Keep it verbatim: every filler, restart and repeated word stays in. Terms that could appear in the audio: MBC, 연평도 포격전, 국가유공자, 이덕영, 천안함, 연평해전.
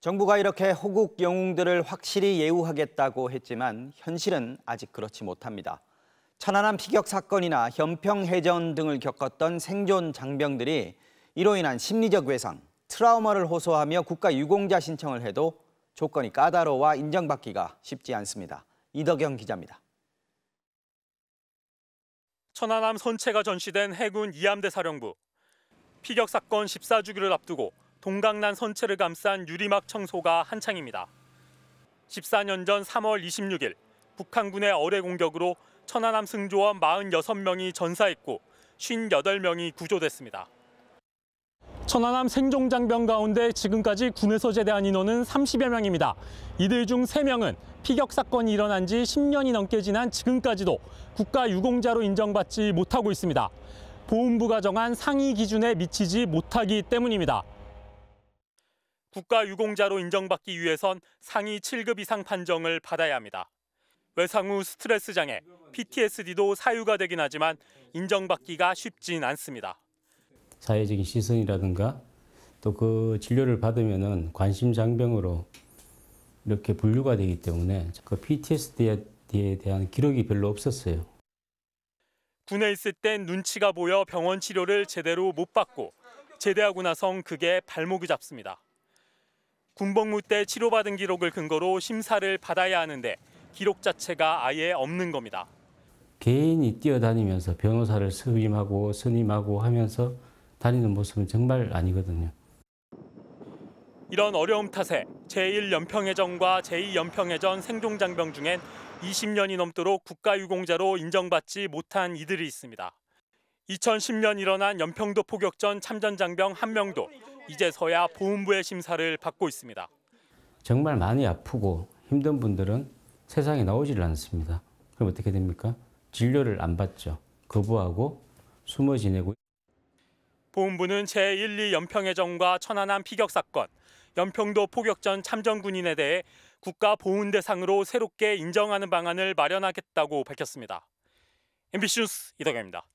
정부가 이렇게 호국 영웅들을 확실히 예우하겠다고 했지만 현실은 아직 그렇지 못합니다. 천안함 피격 사건이나 연평해전 등을 겪었던 생존 장병들이 이로 인한 심리적 외상, 트라우마를 호소하며 국가 유공자 신청을 해도 조건이 까다로워 인정받기가 쉽지 않습니다. 이덕영 기자입니다. 천안함 선체가 전시된 해군 이함대 사령부. 피격 사건 십사 주기를 앞두고 동강난 선체를 감싼 유리막 청소가 한창입니다. 십사 년 전 삼월 이십육일 북한군의 어뢰 공격으로 천안함 승조원 사십육 명이 전사했고 오십팔 명이 구조됐습니다. 천안함 생존 장병 가운데 지금까지 군에서 제대한 인원은 삼십여 명입니다. 이들 중 세 명은 피격 사건이 일어난 지 십 년이 넘게 지난 지금까지도 국가 유공자로 인정받지 못하고 있습니다. 보훈부가 정한 상위 기준에 미치지 못하기 때문입니다. 국가 유공자로 인정받기 위해선 상위 칠 급 이상 판정을 받아야 합니다. 외상 후 스트레스 장애, 피티에스디도 사유가 되긴 하지만 인정받기가 쉽진 않습니다. 사회적인 시선이라든가 또 그 진료를 받으면은 관심 장병으로 이렇게 분류가 되기 때문에 그 피티에스디에 대한 기록이 별로 없었어요. 군에 있을 땐 눈치가 보여 병원 치료를 제대로 못 받고 제대하고 나선 그게 발목을 잡습니다. 군복무 때 치료받은 기록을 근거로 심사를 받아야 하는데 기록 자체가 아예 없는 겁니다. 개인이 뛰어다니면서 변호사를 수임하고 선임하고 하면서 다니는 모습은 정말 아니거든요. 이런 어려움 탓에 제일 연평해전과 제이 연평해전 생존장병 중엔 이십 년이 넘도록 국가유공자로 인정받지 못한 이들이 있습니다. 이천십 년 일어난 연평도 포격전 참전장병 한 명도 이제서야 보훈부의 심사를 받고 있습니다. 정말 많이 아프고 힘든 분들은 세상에 나오질 않습니다. 그럼 어떻게 됩니까? 진료를 안 받죠. 거부하고 숨어 지내고. 보훈부는 제일, 이 연평해전과 천안함 피격 사건, 연평도 포격전 참전군인에 대해 국가 보훈 대상으로 새롭게 인정하는 방안을 마련하겠다고 밝혔습니다. 엠비씨 뉴스 이덕영입니다.